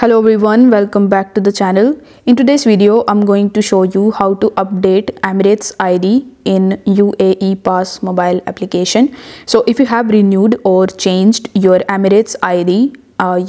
Hello everyone, welcome back to the channel. In today's video, I'm going to show you how to update Emirates ID in UAE Pass mobile application. So if you have renewed or changed your Emirates ID,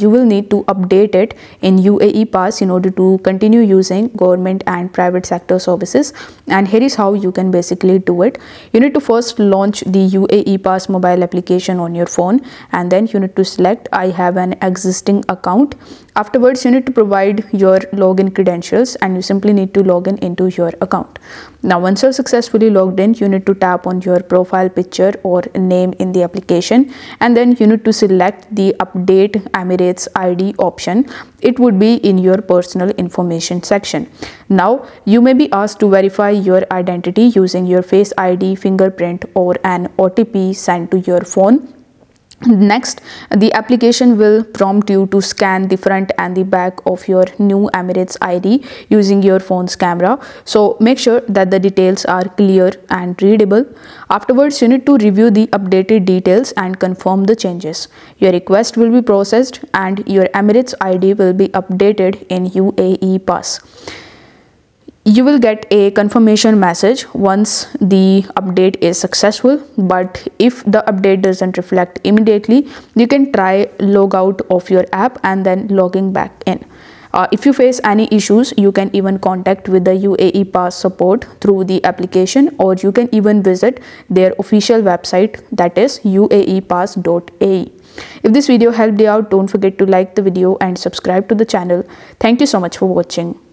you will need to update it in UAE Pass in order to continue using government and private sector services. And here is how you can basically do it. You need to first launch the UAE Pass mobile application on your phone, and then you need to select I have an existing account. Afterwards, you need to provide your login credentials and you simply need to log in into your account. Now, once you're successfully logged in, you need to tap on your profile picture or name in the application, and then you need to select the update Emirates ID option. It would be in your personal information section. Now, you may be asked to verify your identity using your Face ID, fingerprint, or an OTP sent to your phone. Next, the application will prompt you to scan the front and the back of your new Emirates ID using your phone's camera. So make sure that the details are clear and readable. Afterwards, you need to review the updated details and confirm the changes. Your request will be processed and your Emirates ID will be updated in UAE Pass. You will get a confirmation message once the update is successful, but if the update doesn't reflect immediately, you can try log out of your app and then logging back in. If you face any issues, you can even contact with the UAE Pass support through the application, or you can even visit their official website, that is uaepass.ae. If this video helped you out, don't forget to like the video and subscribe to the channel. Thank you so much for watching.